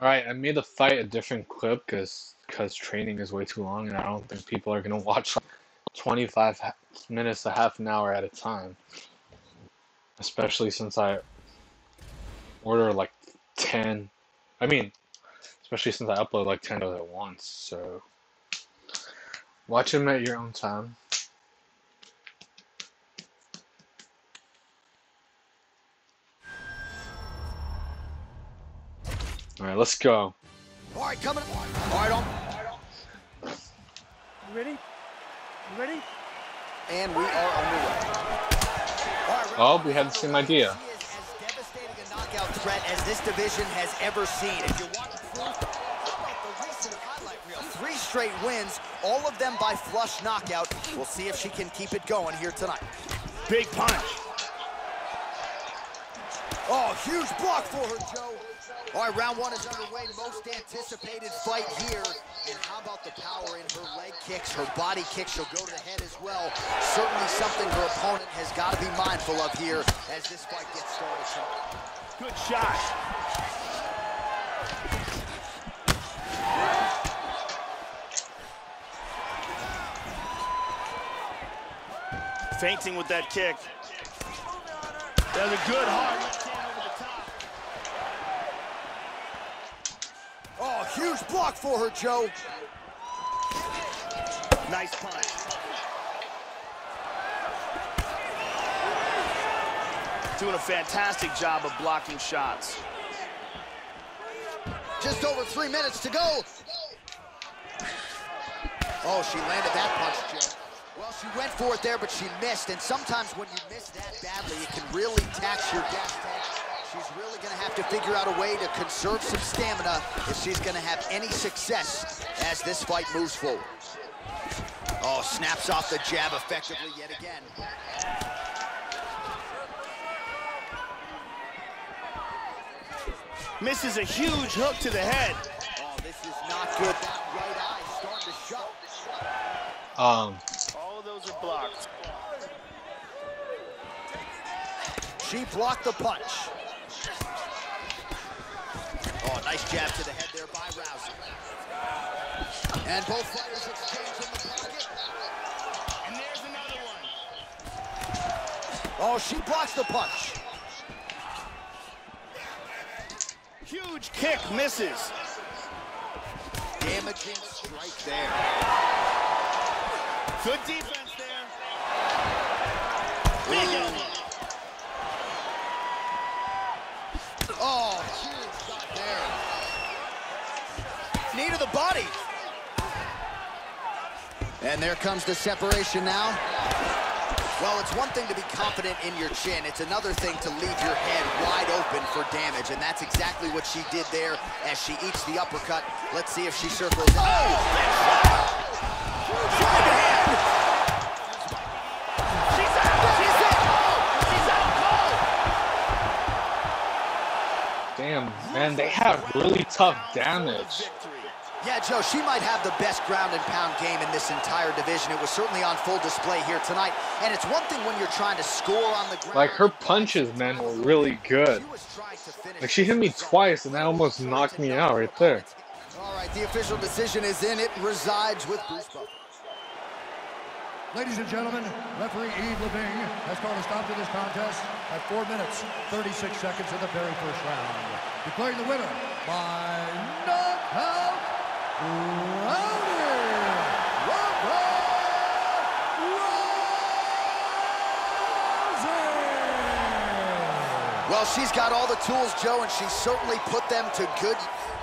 Alright, I made the fight a different clip because training is way too long and I don't think people are going to watch 25 minutes to half an hour at a time. Especially since I order like 10. I mean, especially since I upload like 10 at once, so watch them at your own time. Alright, let's go. Alright, coming. Alright, on. You ready? You ready? And we are on the way. Oh, we had the same idea. She is as devastating a knockout threat as this division has ever seen. If you want proof, look at the recent highlight reel. 3 straight wins, all of them by flush knockout. We'll see if she can keep it going here tonight. Big punch. Oh, huge block for her, Joe. All right, round one is underway. Most anticipated fight here. And how about the power in her leg kicks, her body kicks? She'll go to the head as well. Certainly something her opponent has got to be mindful of here as this fight gets started. Good shot. Fainting with that kick. That's a good hard left hand over the top. Oh, huge block for her, Joe. Nice punch. Doing a fantastic job of blocking shots. Just over 3 minutes to go. Oh, she landed that punch, Joe. Well, she went for it there, but she missed. And sometimes when you miss that badly, it can really tax your gas tank. She's really going to have to figure out a way to conserve some stamina if she's going to have any success as this fight moves forward. Oh, snaps off the jab effectively yet again. Misses a huge hook to the head. Oh, this is not good. That right eye starting to shut. Those are blocked. She blocked the punch. Oh, nice jab to the head there by Rousey. And both fighters exchange in the pocket. And there's another one. Oh, she blocks the punch. Huge kick misses. Damaging strike there. Good defense there. Big elbow. Oh, huge shot there. Knee to the body. And there comes the separation now. Well, it's one thing to be confident in your chin. It's another thing to leave your head wide open for damage. And that's exactly what she did there as she eats the uppercut. Let's see if she circles. Oh! Damn, man, they have really tough damage. Yeah, Joe, she might have the best ground-and-pound game in this entire division. It was certainly on full display here tonight. And it's one thing when you're trying to score on the ground. Like, her punches, man, were really good. Like, she hit me twice, and that almost knocked me out right there. All right, the official decision is in. It resides with Bruce Buckley. Ladies and gentlemen, referee Eve Levinge has called a stop to this contest at 4 minutes, 36 seconds of the very first round. Declaring the winner by knockout, Rousey! Well, she's got all the tools, Joe, and she certainly put them to good use.